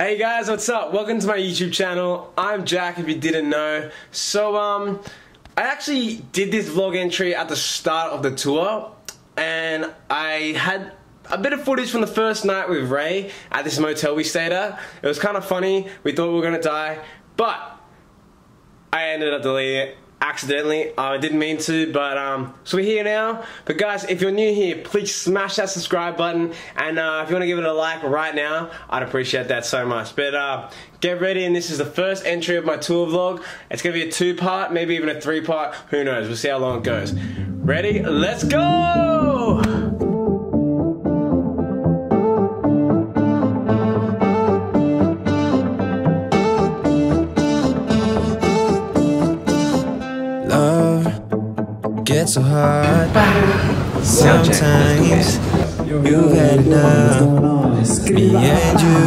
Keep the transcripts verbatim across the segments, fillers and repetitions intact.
Hey guys, what's up? Welcome to my YouTube channel. I'm Jack, if you didn't know. So um, I actually did this vlog entry at the start of the tour, and I had a bit of footage from the first night with Ray at this motel we stayed at. It was kind of funny. We thought we were gonna die, but I ended up deleting it accidentally. I didn't mean to, but um, so we're here now. But guys, if you're new here, please smash that subscribe button, and uh, if you want to give it a like right now, I'd appreciate that so much. But uh, get ready, and this is the first entry of my tour vlog. It's gonna be a two-part, maybe even a three-part. Who knows? We'll see how long it goes. Ready? Let's go! It's so hard. Sometimes you've had enough. Me and you,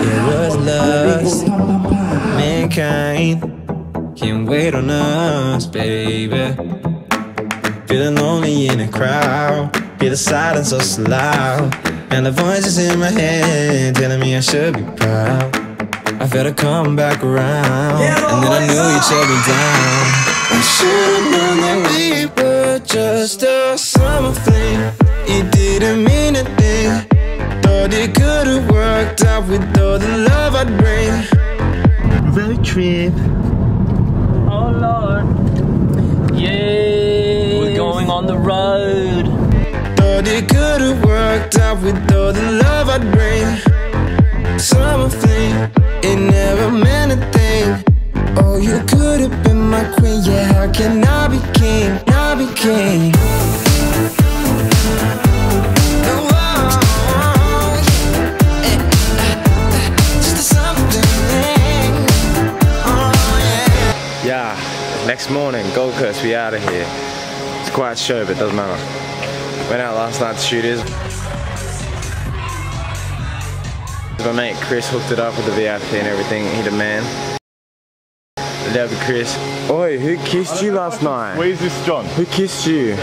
it was lust. Mankind can't wait on us, baby. Feeling lonely in a crowd. Hear the silence so loud, and the voices in my head telling me I should be proud. I felt it come back around, and then I knew you shut me down. I should've known that we were just a summer fling. It didn't mean a thing. Thought it could've worked out with all the love I'd bring. Road trip. Oh Lord. Yeah. We're going on the road. Thought it could've worked out with all the love I'd bring. Summer fling. It never meant a thing. Oh, you could've been my queen, yeah, how can I be king, I be king? Yeah, next morning, Gold Coast, we out of here. It's quite show, but it doesn't matter. Went out last night to shoot his. My mate Chris hooked it up with the V I P and everything, he the man. That would be Chris. Oi, who kissed you last night? Where's this John? Who kissed you?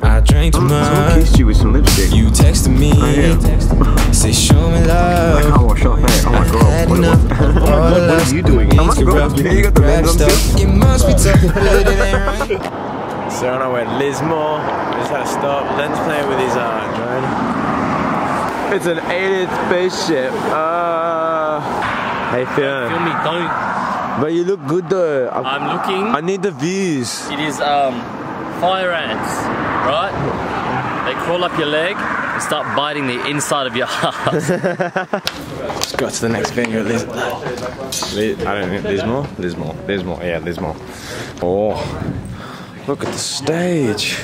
I drank too much. Someone kissed you with some lipstick. You texted me. Say show me love. I can't wash off, mate. Oh my god. What are you doing? Oh my god. You got the lens on. It must be tough. So on our way to Lismore, just had to stop. Len's playing with his uh, drone. It's an eight inch spaceship. Uh, how you feeling? Don't film me, don't. But you look good though. I'm, I'm looking. I need the views. It is um, fire ants, right? They crawl up your leg and start biting the inside of your heart. Just got to the next venue. There's, I don't know, there's more? There's more, there's more, yeah, there's more. Oh, look at the stage.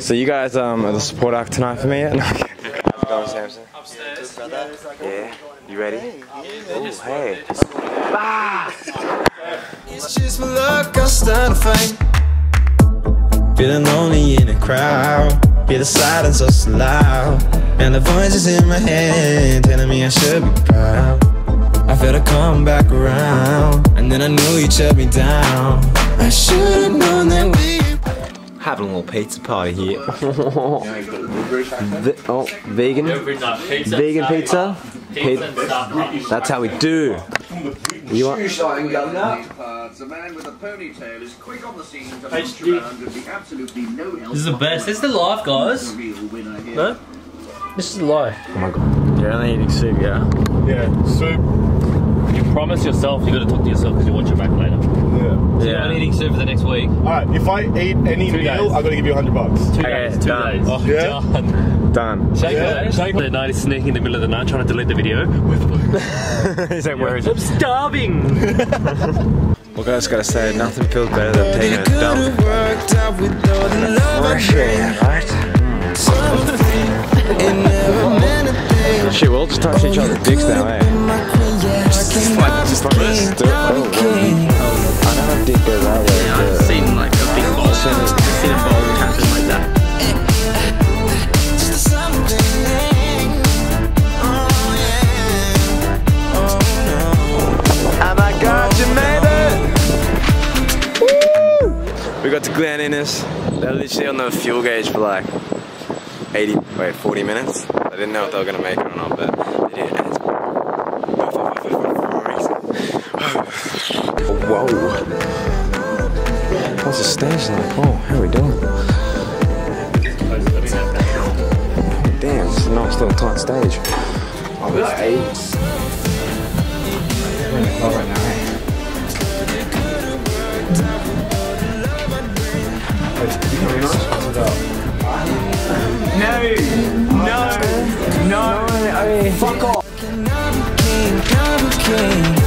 So you guys um, are the support act tonight for me yet? Samson. Upstairs. Yeah. You ready? Oh, hey. Ah! It's just my luck, I'll start a fight. Feeling lonely in a crowd. Hear the silence so loud, and the voices in my head telling me I should be proud. I felt it come back around, and then I knew you shut me down. I should've known that we. Having a little pizza party here. the, oh, vegan, pizza vegan pizza, pizza, pizza. That's how we do. You want? This is the best. This is the life, guys. No, this is life. Oh my god. You're only eating soup, yeah. Yeah, soup. You promise yourself you gotta talk to yourself because you want your back later. Yeah. So yeah. You're not eating soup for the next week. Alright, if I eat any two meal, days. I'm gonna give you a hundred bucks. Two okay, days, two done. days. Oh, yeah. Done. Done. Shake yeah. that. Shake that night is sneaking in the middle of the night trying to delete the video. He's like, yeah. Where is it? I'm starving! Well, guys, gotta say, nothing feels better than taking a dump. Fresh air, right? Mm. Shit, we'll all just touch each other's dicks now, eh? Just like, just like this. Do it. Oh, wow. I think they're that way. Yeah, I've seen like a big bowl. I've seen a bowl happen like that. Oh my god, you made it! Woo! We got to Glen Innes. this. They're literally on the fuel gauge for like eighty, wait, forty minutes. I didn't know if they were going to make it or not, but they did. And it's whoa. What's the stage like? Oh, how are we doing? Damn, it's a nice little tight stage. I was eight. We're in the club right now, eh? No! No! No! No! Fuck off!